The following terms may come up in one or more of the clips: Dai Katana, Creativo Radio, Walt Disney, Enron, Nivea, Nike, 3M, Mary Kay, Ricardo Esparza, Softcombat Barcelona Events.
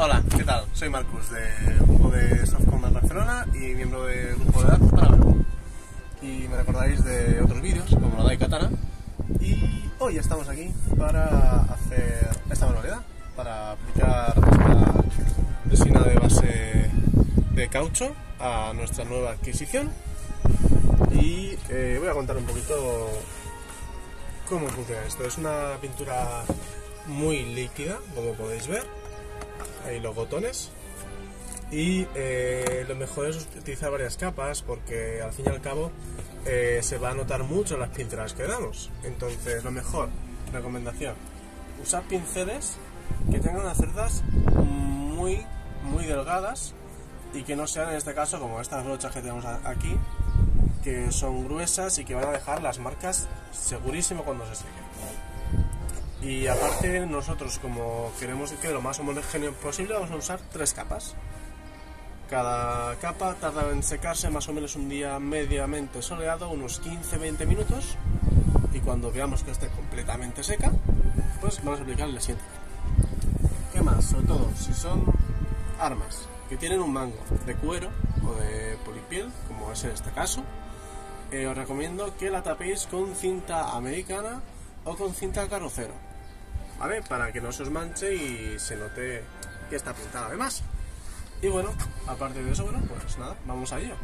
Hola, ¿qué tal? Soy Marcus, del grupo de Softcombat Barcelona y miembro del grupo de edad para verlo. Y me recordaréis de otros vídeos, como la Dai Katana. Y hoy estamos aquí para hacer esta manualidad, para aplicar esta resina de base de caucho a nuestra nueva adquisición. Y voy a contar un poquito cómo funciona esto. Es una pintura muy líquida, como podéis ver, ahí los botones, y lo mejor es utilizar varias capas porque al fin y al cabo se va a notar mucho las pincelas que damos. Entonces, lo mejor, recomendación, usar pinceles que tengan unas cerdas muy delgadas y que no sean, en este caso, como estas brochas que tenemos aquí, que son gruesas y que van a dejar las marcas segurísimo cuando se sequen. Y aparte, nosotros, como queremos que lo más homogéneo posible, vamos a usar 3 capas. Cada capa tarda en secarse más o menos un día mediamente soleado, unos 15-20 minutos, y cuando veamos que esté completamente seca, pues vamos a aplicar la siguiente. ¿Qué más? Sobre todo, si son armas que tienen un mango de cuero o de polipiel, como es en este caso, os recomiendo que la tapéis con cinta americana o con cinta carrocero, ¿vale? Para que no se os manche y se note que está pintada además. Y bueno, aparte de eso, bueno, pues nada, vamos a ello.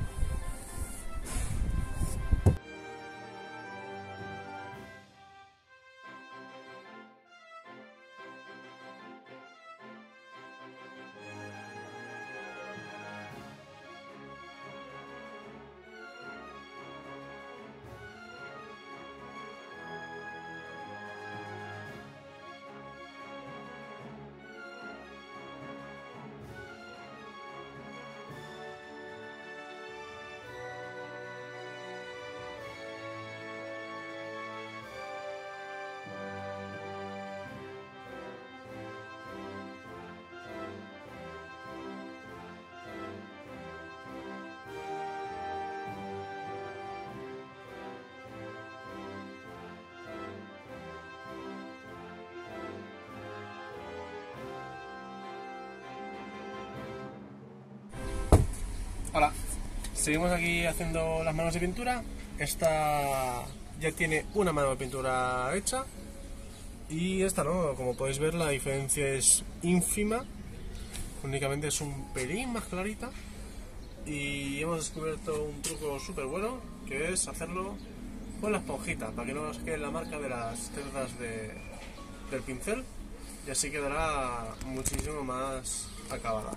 Hola, seguimos aquí haciendo las manos de pintura. Esta ya tiene una mano de pintura hecha y esta no, como podéis ver la diferencia es ínfima, únicamente es un pelín más clarita. Y hemos descubierto un truco súper bueno, que es hacerlo con la esponjita, para que no nos quede la marca de las cerdas del pincel, y así quedará muchísimo más acabada.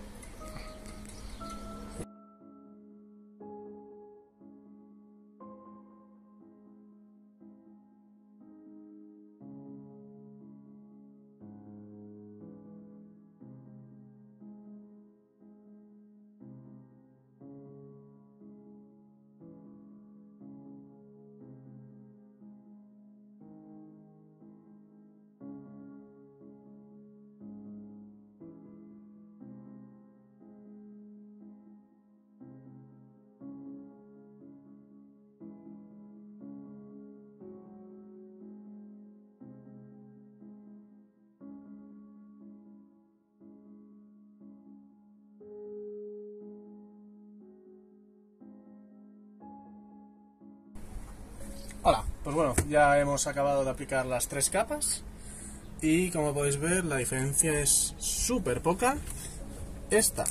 Hola, pues bueno, ya hemos acabado de aplicar las 3 capas y, como podéis ver, la diferencia es súper poca. Esta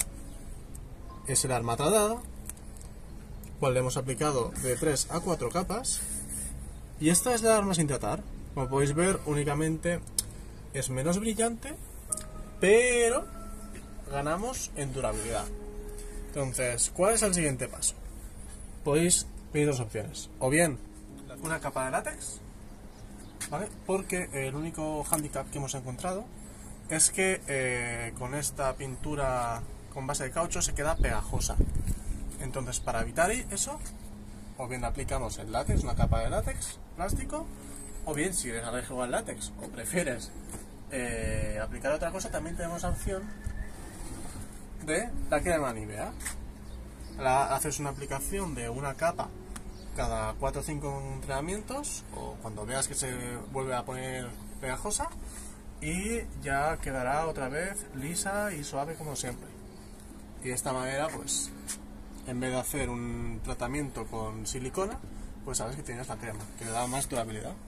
es el arma tratada, cual le hemos aplicado de 3 a 4 capas, y esta es la arma sin tratar. Como podéis ver, únicamente es menos brillante, pero ganamos en durabilidad. Entonces, ¿cuál es el siguiente paso? Podéis pedir 2 opciones, o bien una capa de látex, ¿vale? Porque el único hándicap que hemos encontrado es que con esta pintura con base de caucho se queda pegajosa. Entonces, para evitar eso, o bien aplicamos el látex, una capa de látex, plástico, o bien, si eres alérgico al látex o prefieres aplicar otra cosa, también tenemos la opción de la crema nivea. Haces una aplicación de una capa cada 4 o 5 entrenamientos, o cuando veas que se vuelve a poner pegajosa, y ya quedará otra vez lisa y suave como siempre. Y de esta manera, pues, en vez de hacer un tratamiento con silicona, pues sabes que tienes la crema, que le da más durabilidad.